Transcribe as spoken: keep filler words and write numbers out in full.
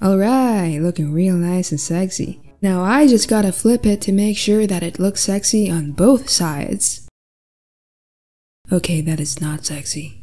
Alright, looking real nice and sexy. Now I just gotta flip it to make sure that it looks sexy on both sides. Okay, that is not sexy.